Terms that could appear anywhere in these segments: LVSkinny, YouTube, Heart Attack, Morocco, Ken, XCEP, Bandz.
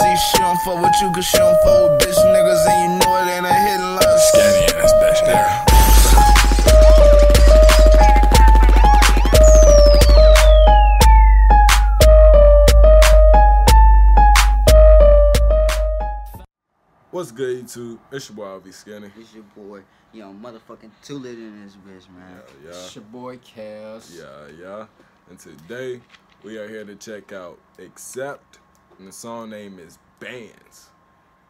See, she don't fuck with you, cause she don't fuck with bitch niggas, and you know it ain't a hidden love. Skinny in this bitch, nigga. What's good, YouTube? It's your boy, I'll be Skinny. It's your boy, yo, motherfucking too lit in this bitch, man. Yeah, yeah. It's your boy, Kels. Yeah, yeah. And today, we are here to check out XCEP, and the song name is Bandz.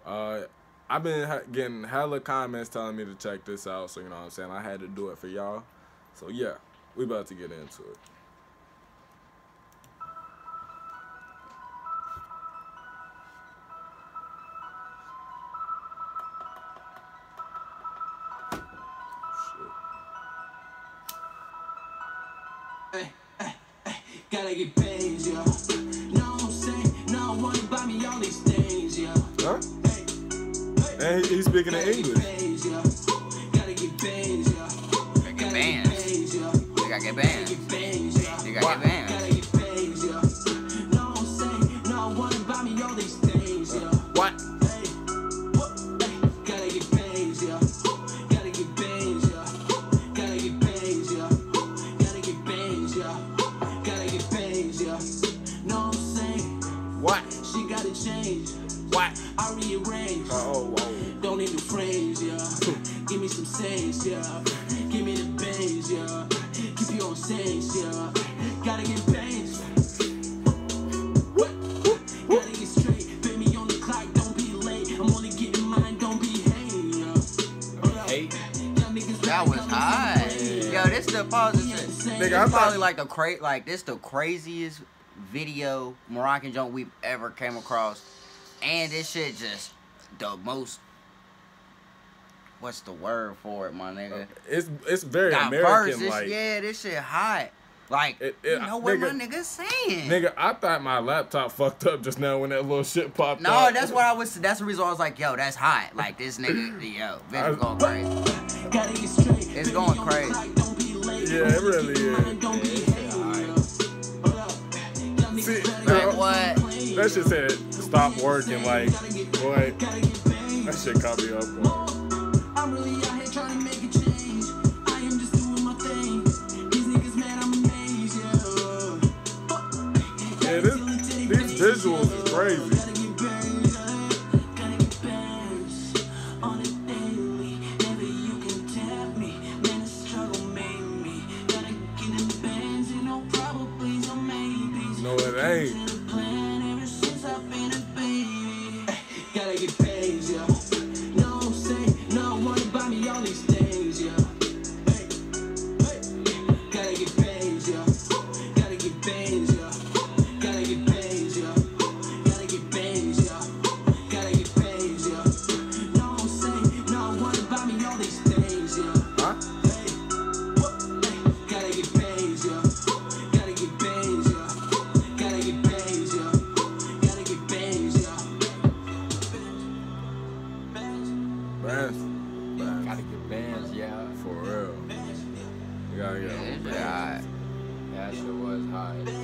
I've been getting hella comments telling me to check this out, so you know what I'm saying? I had to do it for y'all. So yeah, we about to get into it. Gotta get paid, yo. Now I'm saying, now I wanna buy me all these things, yo. Huh? Hey, he's speaking in English. Gotta get paid, yo. Gotta get paid, yo. Gotta get paid, yo. Gotta get paid, yo. Now I'm saying, now I wanna buy me all these things, yo. What? Gotta get paid, yo. Gotta get paid, yo. Gotta get paid, yo. Gotta get paid, yo. What? She gotta change. What? I rearrange. Oh, wow. Don't need the phrase, yeah. Give me some sense, yeah. Give me the pains, yeah. Keep you on sense, yeah. Gotta get pains. What? Gotta get straight. Pay me on the clock, don't be late. I'm only getting mine, don't be hating, yeah. Hey. That was hot. Yo, this the pause. Nigga, I'm probably like the crate. Like this, the craziest video Moroccan joint we've ever came across, and this shit just the most, what's the word for it, my nigga? It's very American, like, yeah, this shit hot. Like you know what my nigga's saying? Nigga, I thought my laptop fucked up just now when that little shit popped up. No, that's what I was. That's the reason I was like, yo, that's hot. Like this nigga, yo, bitch going crazy. It's going crazy. Yeah, it really is. See, like what? That shit said stop working, like, boy, that shit caught me up, boy. I'm really out here trying to make a change. I am just doing my thing. These niggas mad, I'm amazed, yeah. Yeah, these visuals is crazy. Hey. Gotta get paid, yeah. No, say, no one buy me all these things, yeah. Gotta get paid, yeah. Gotta get paid, yeah. Gotta get paid, yeah. Gotta get paid, yeah. Gotta get paid, yeah. No, say, no one buy me all these things, yeah. Huh? Gotta get paid, yeah. Yeah, that shit was hot. I can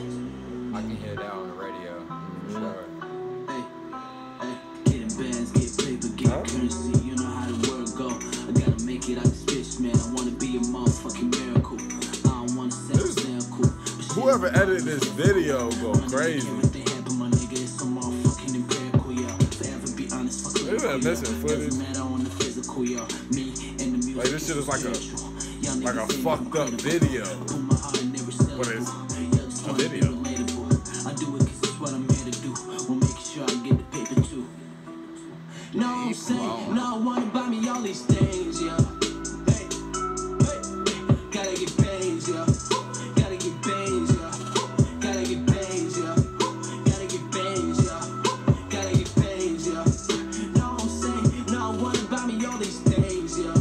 hear that on the radio. For sure. Hey, getting bands, get paper, get currency. You know how the world go. I gotta make it out this bitch, man. I wanna be a motherfucking miracle. I don't wanna say it's cool. Whoever edited this video go crazy. Look at that missing footage. Like this shit is like a fucked up video. What is a video? I do it because it's what I'm here to do. We'll make sure I get the paper too. No, I'm saying, no one buy me all these things, yeah. Gotta get paid, yeah. Gotta get paid, yeah. Gotta get paid, yeah. Gotta get paid, yeah. Gotta get paid, yeah. No, I'm saying, no one buy me all these things, yeah.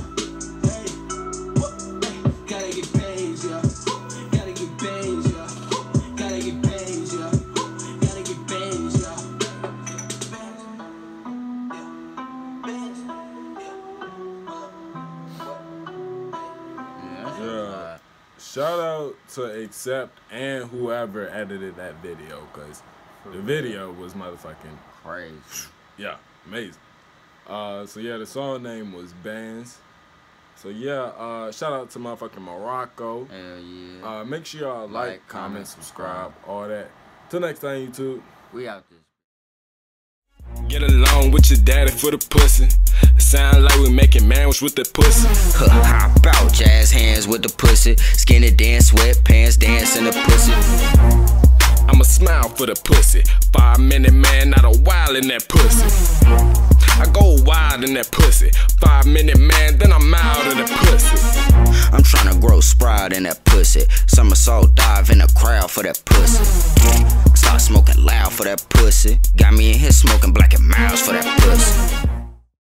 Shout out to XCEP and whoever edited that video, because the video was motherfucking crazy. Yeah, amazing. So yeah, the song name was Bandz. So yeah, shout out to motherfucking Morocco. Hell yeah. Make sure y'all like, comment, subscribe, all that. Till next time, YouTube. We out this. Get along with your daddy for the pussy. Sound like we making manwich with the pussy. Hop out, jazz hands with the pussy. Skinny dance, sweatpants, dance in the pussy. I'ma smile for the pussy. 5 minute man, not a wild in that pussy. I go wild in that pussy. 5 minute man, then I'm out of the pussy. I'm tryna grow sprout in that pussy. Somersault dive in the crowd for that pussy. Start smoking loud for that pussy. Got me in here smoking black and miles for that pussy.